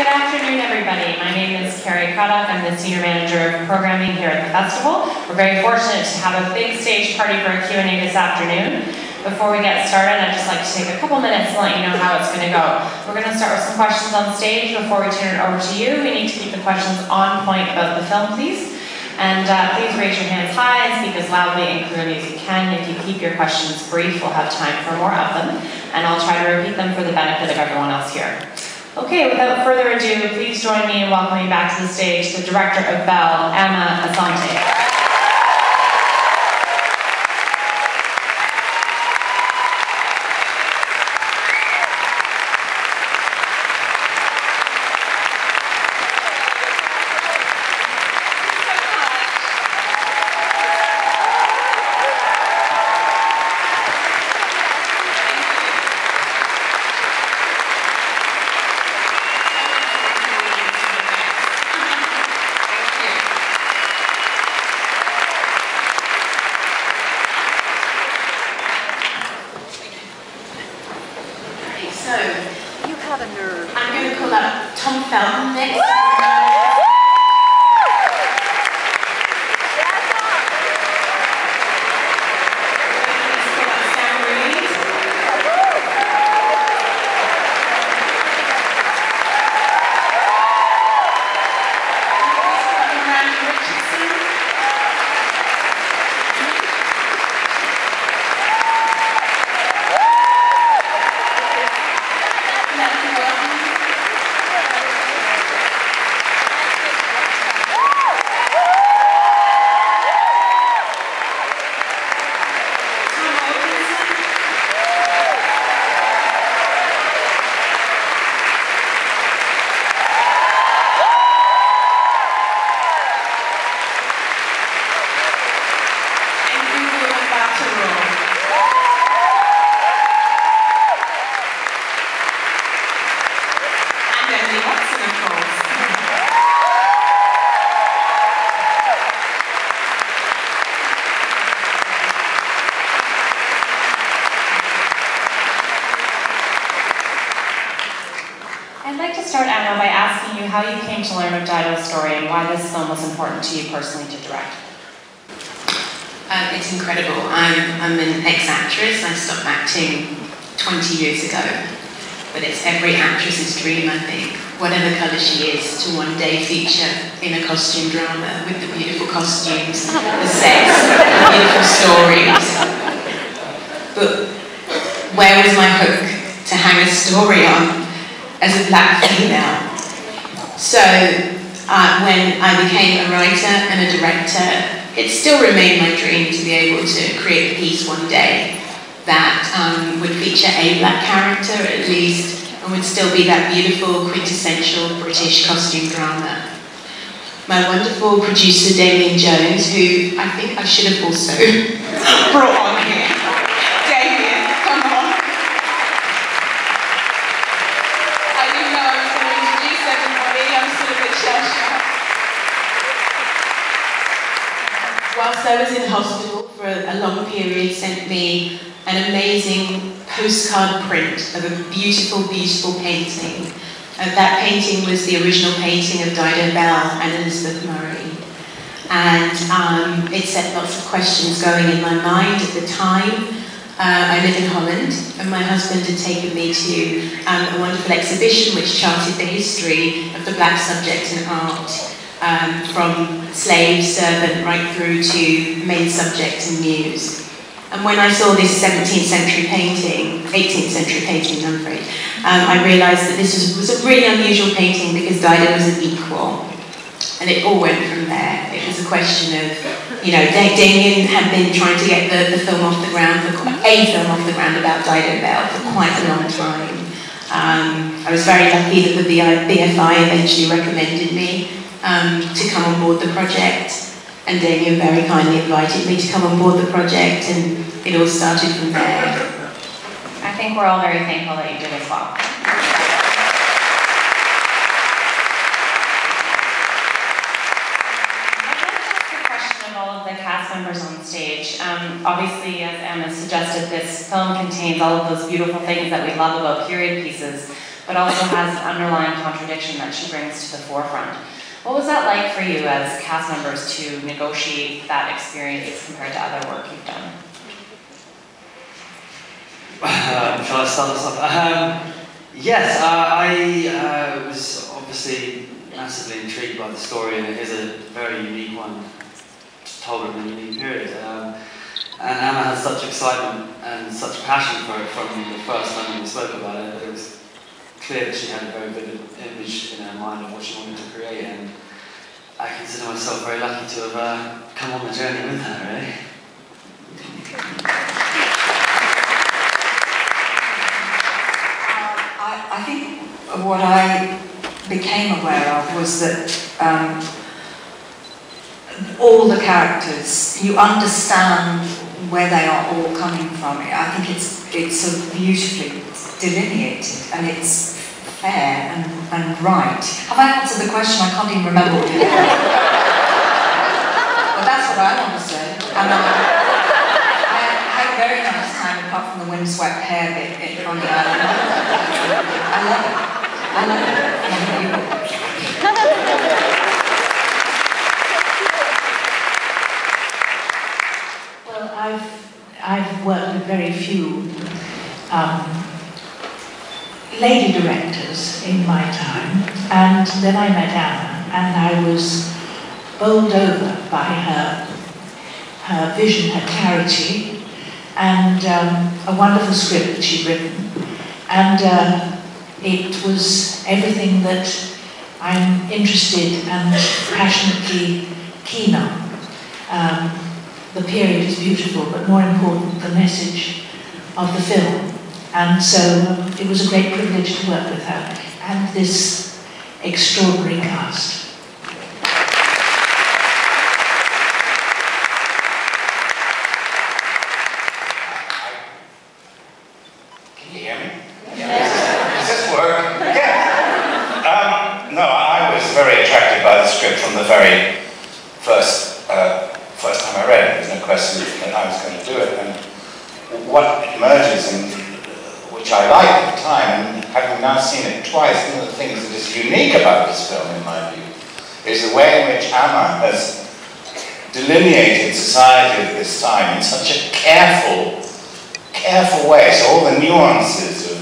Good afternoon, everybody. My name is Carrie Craddock. I'm the Senior Manager of Programming here at the festival. We're very fortunate to have a big stage party for a Q&A this afternoon. Before we get started, I'd just like to take a couple minutes and let you know how it's going to go. We're going to start with some questions on stage before we turn it over to you. We need to keep the questions on point about the film, please. And please raise your hands high and speak as loudly and clearly as you can. If you keep your questions brief, we'll have time for more of them. And I'll try to repeat them for the benefit of everyone else here. Okay, without further ado, please join me in welcoming back to the stage the director of Belle, Amma Asante. To learn of Dido's story and why this film was important to you personally to direct? It's incredible. I'm an ex-actress. I stopped acting 20 years ago, but it's every actress's dream, I think, whatever colour she is, to one day feature in a costume drama with the beautiful costumes, the sex, the beautiful stories. But where was my hook to hang a story on as a black female? So when I became a writer and a director, it still remained my dream to be able to create a piece one day that would feature a black character at least, and would still be that beautiful, quintessential British costume drama. My wonderful producer, Damien Jones, who I think I should have also brought on here. Damien, come on. I didn't know I was going to introduce everyone. Whilst I was in hospital for a long period, sent me an amazing postcard print of a beautiful, beautiful painting. That painting was the original painting of Dido Belle and Elizabeth Murray. And it set lots of questions going in my mind at the time. I live in Holland, and my husband had taken me to a wonderful exhibition which charted the history of the black subject in art, from slave, servant, right through to main subject and muse. And when I saw this 18th century painting, I'm afraid, I realised that this was a really unusual painting because Dido was an equal. And it all went from there. It was a question of, you know, Damien had been trying to get the film off the ground, about Dido Belle for quite a long time. I was very lucky that the BFI eventually recommended me to come on board the project, and Damien very kindly invited me to come on board the project, and it all started from there. I think we're all very thankful that you did as well. Members on stage. Obviously, as Amma suggested, this film contains all of those beautiful things that we love about period pieces, but also has an underlying contradiction that she brings to the forefront. What was that like for you as cast members to negotiate that experience compared to other work you've done? Shall I start this off? Yes, I was obviously massively intrigued by the story, and it is a very unique one told in a unique period. And Anna had such excitement and such passion for it from the first time we spoke about it. It was clear that she had a very vivid image in her mind of what she wanted to create, and I consider myself very lucky to have come on the journey with her, really. I think what I became aware of was that all the characters, you understand where they are all coming from. I think it's so beautifully delineated, and it's fair and right. Have I answered the question? I can't even remember what you did. But that's what I want to say. And I had a very nice time, apart from the windswept hair bit on the island. I love it. I love it. Well, I've worked with very few lady directors in my time, and then I met Anna, and I was bowled over by her vision, her clarity, and a wonderful script that she'd written, and it was everything that I'm interested and passionately keen on. The period is beautiful, but more important, the message of the film. And so it was a great privilege to work with her and this extraordinary cast. Can you hear me? Yes. Does this work? Yeah. No, I was very attracted by the script from the very first time I read it. There was no question that I was going to do it. And what emerges in which I liked at the time, and having now seen it twice, one of the things that is unique about this film, in my view, is the way in which Amma has delineated society at this time in such a careful way. So all the nuances of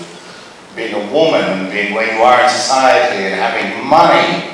being a woman and being where you are in society and having money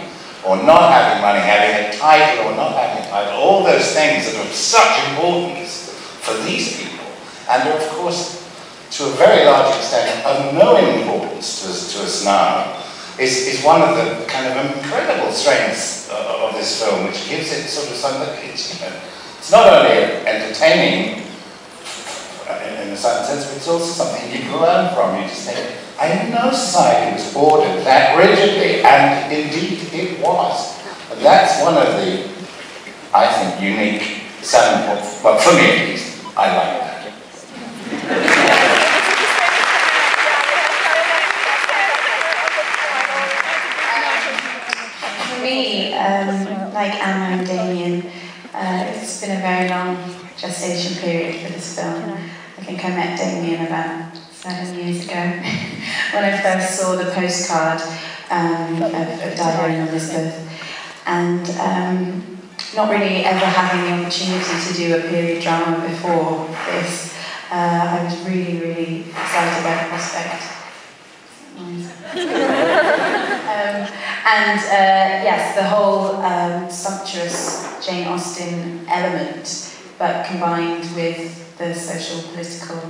or not having money, having a title or not having a title, all those things that are of such importance for these people, and of course, to a very large extent, of no importance to us now, is one of the kind of incredible strengths of this film, which gives it sort of something. It's not only entertaining in a certain sense, but it's also something you can learn from. You just think, I know society was ordered that rigidly, and indeed it was. And that's one of the, I think, unique selling points. Well, for me at least, I like that. Like Anna and Damien, it's been a very long gestation period for this film. I think I met Damien about 7 years ago when I first saw the postcard of Dido and Elizabeth, and not really ever having the opportunity to do a period drama before this, I was really excited about the prospect. And yes, the whole sumptuous Jane Austen element, but combined with the social, political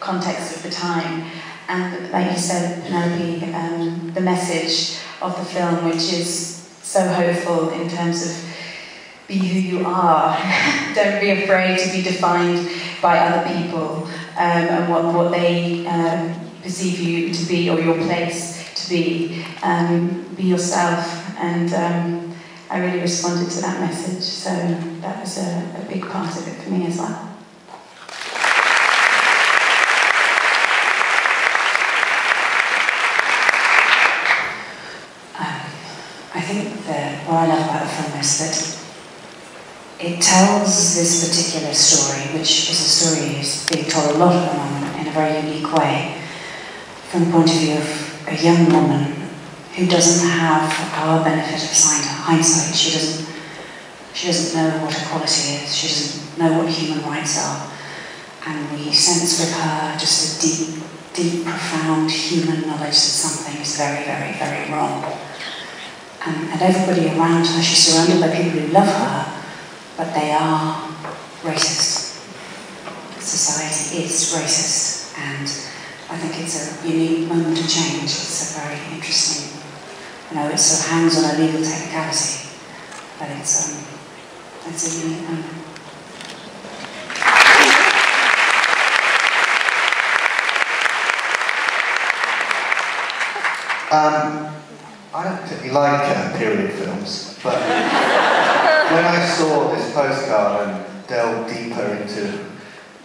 context of the time. And like you said, Penelope, the message of the film, which is so hopeful in terms of be who you are. Don't be afraid to be defined by other people and what they perceive you to be, or your place to be yourself, and I really responded to that message, so that was a big part of it for me as well. I think that what I love about the film is that it tells this particular story, which is a story that's being told a lot at the moment in a very unique way, from the point of view of a young woman who doesn't have our benefit of hindsight. She doesn't know what equality is. She doesn't know what human rights are. And we sense with her just a deep, deep, profound human knowledge that something is very, very, very wrong. And everybody around her, she's surrounded by people who love her, but they are racist. Society is racist, and I think it's a unique moment of change. It's a very interesting, you know, it sort of hangs on a legal technicality, but it's a unique moment. I don't particularly like period films, but when I saw this postcard and delved deeper into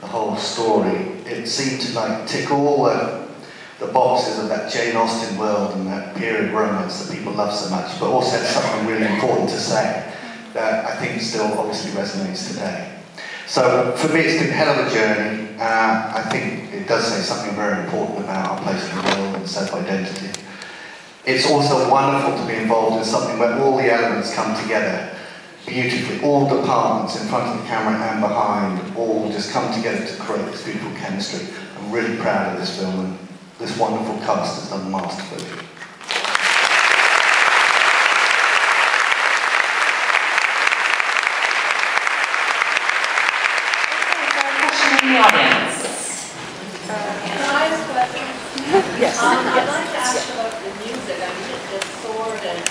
the whole story, it seemed to like tick all the boxes of that Jane Austen world and that period romance that people love so much, but also had something really important to say that I think still obviously resonates today. So for me, it's been a hell of a journey. I think it does say something very important about our place in the world and self-identity. It's also wonderful to be involved in something where all the elements come together beautifully, all departments in front of the camera and behind, all just come together to create this beautiful chemistry. I'm really proud of this film, and this wonderful cast has done masterfully. Question in the audience. Yes. I'd like to ask about the music. I mean, the sword and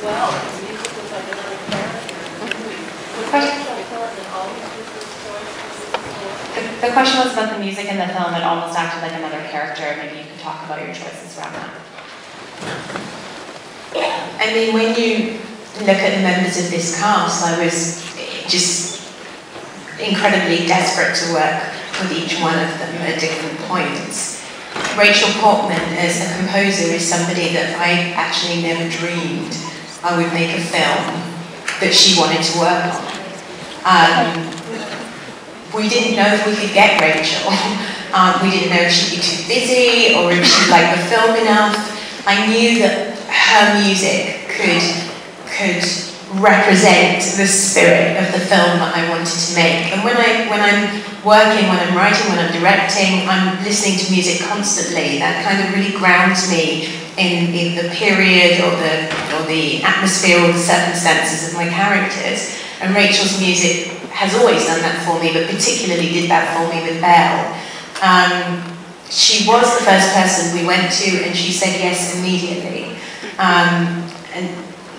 well, the music was like another character. Was Rachel Portman always with this choice? The question was about the music in the film. It almost acted like another character. Maybe you could talk about your choices around that. I mean, when you look at the members of this cast, I was just incredibly desperate to work with each one of them at different points. Rachel Portman as a composer is somebody that I actually never dreamed I would make a film that she wanted to work on. We didn't know if we could get Rachel. We didn't know if she'd be too busy or if she'd like the film enough. I knew that her music could represent the spirit of the film that I wanted to make. And when I'm working, when I'm writing, when I'm directing, I'm listening to music constantly. That kind of really grounds me in the period or the atmosphere or the circumstances of my characters. And Rachel's music has always done that for me, but particularly did that for me with Belle. She was the first person we went to, and she said yes immediately. And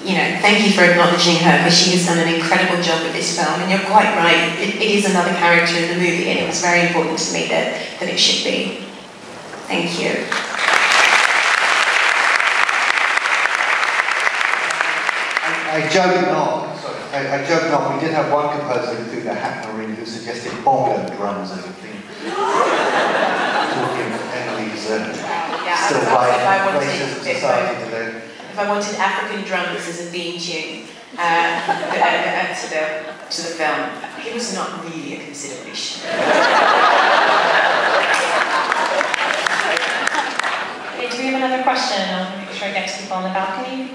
you know, thank you for acknowledging her, because she has done an incredible job with this film, and you're quite right, it is another character in the movie, and it was very important to me that it should be. Thank you. I joked not, we did have one composer who threw the hat in the ring who suggested bongo drums as a thing. Talking of Emily's still writing places society today. If I wanted African drums as a theme tune to the film, it was not really a consideration. Okay, do we have another question? I want to make sure I get to people on the balcony.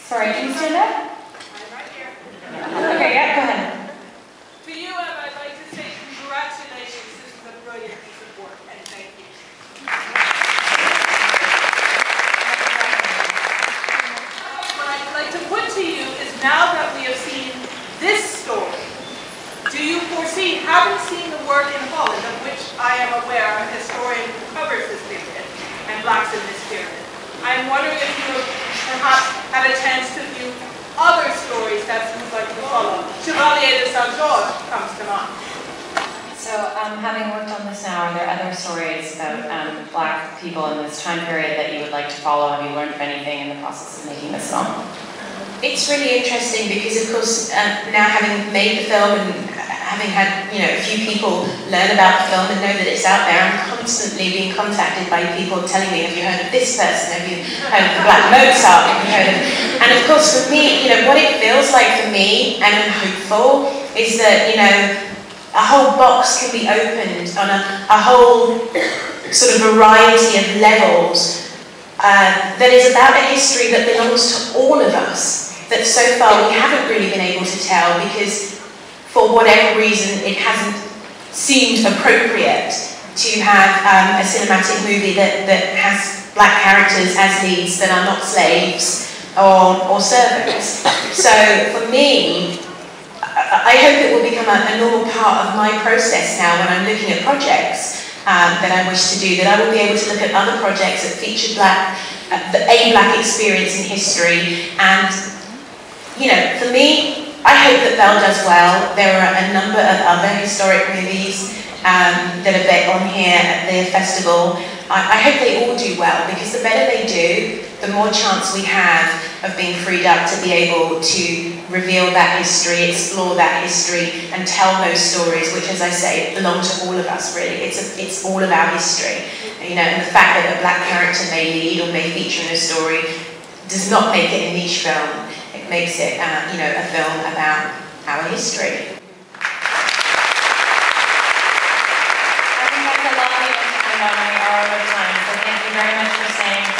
Sorry, can you stand up? I'm right here. Okay, yeah, go ahead. To you, I'd like to say congratulations. This is a brilliant piece of work, and thank you. To put to you is, now that we have seen this story, do you foresee, having seen the work in Holland, of which I am aware a historian who covers this period and blacks in this period, I'm wondering if you perhaps had a chance to view other stories that seem like to follow. Chevalier de Saint-Georges comes to mind. So having worked on this now, are there other stories about black people in this time period that you would like to follow? Have you learned from anything in the process of making this film? It's really interesting because, of course, now having made the film and having had, you know, a few people learn about the film and know that it's out there, I'm constantly being contacted by people telling me, have you heard of this person? Have you heard of the Black Mozart? Have you heard of... And of course, for me, you know, what it feels like for me, and I'm hopeful, is that, you know, a whole box can be opened on a whole sort of variety of levels that is about a history that belongs to all of us, that so far we haven't really been able to tell because for whatever reason it hasn't seemed appropriate to have a cinematic movie that has black characters as leads that are not slaves or servants. So for me, I hope it will become a normal part of my process now when I'm looking at projects that I wish to do, that I will be able to look at other projects that feature a black experience in history. And, you know, for me, I hope that Belle does well. There are a number of other historic movies that are on here at the festival. I hope they all do well, because the better they do, the more chance we have of being freed up to be able to reveal that history, explore that history, and tell those stories, which, as I say, belong to all of us, really. It's all of our history. You know, and the fact that a black character may lead or may feature in a story does not make it a niche film. It makes it, you know, a film about our history. I think that's a lot of time, so thank you very much for saying